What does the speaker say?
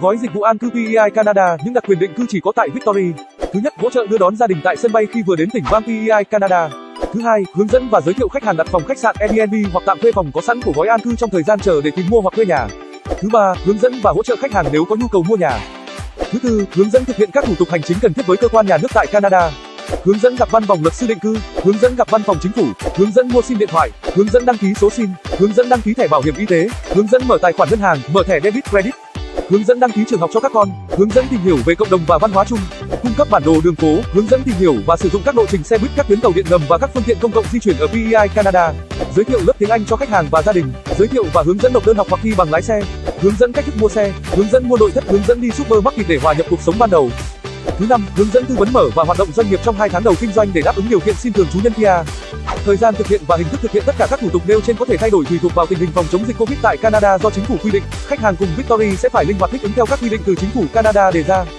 Gói dịch vụ an cư PEI Canada, những đặc quyền định cư chỉ có tại Victory. Thứ nhất, hỗ trợ đưa đón gia đình tại sân bay khi vừa đến tỉnh bang PEI Canada. Thứ hai, hướng dẫn và giới thiệu khách hàng đặt phòng khách sạn Airbnb hoặc tạm thuê phòng có sẵn của gói an cư trong thời gian chờ để tìm mua hoặc thuê nhà. Thứ ba, hướng dẫn và hỗ trợ khách hàng nếu có nhu cầu mua nhà. Thứ tư, hướng dẫn thực hiện các thủ tục hành chính cần thiết với cơ quan nhà nước tại Canada. Hướng dẫn gặp văn phòng luật sư định cư, hướng dẫn gặp văn phòng chính phủ, hướng dẫn mua SIM điện thoại, hướng dẫn đăng ký số SIM, hướng dẫn đăng ký thẻ bảo hiểm y tế, hướng dẫn mở tài khoản ngân hàng, mở thẻ debit credit, hướng dẫn đăng ký trường học cho các con, hướng dẫn tìm hiểu về cộng đồng và văn hóa chung, cung cấp bản đồ đường phố, hướng dẫn tìm hiểu và sử dụng các lộ trình xe buýt, các tuyến tàu điện ngầm và các phương tiện công cộng di chuyển ở PEI Canada, giới thiệu lớp tiếng Anh cho khách hàng và gia đình, giới thiệu và hướng dẫn nộp đơn học hoặc thi bằng lái xe, hướng dẫn cách thức mua xe, hướng dẫn mua nội thất, hướng dẫn đi supermarket để hòa nhập cuộc sống ban đầu. Thứ năm, hướng dẫn tư vấn mở và hoạt động doanh nghiệp trong 2 tháng đầu kinh doanh để đáp ứng điều kiện xin thường trú nhân kia. Thời gian thực hiện và hình thức thực hiện tất cả các thủ tục nêu trên có thể thay đổi tùy thuộc vào tình hình phòng chống dịch COVID tại Canada do chính phủ quy định. Khách hàng cùng Victory sẽ phải linh hoạt thích ứng theo các quy định từ chính phủ Canada đề ra.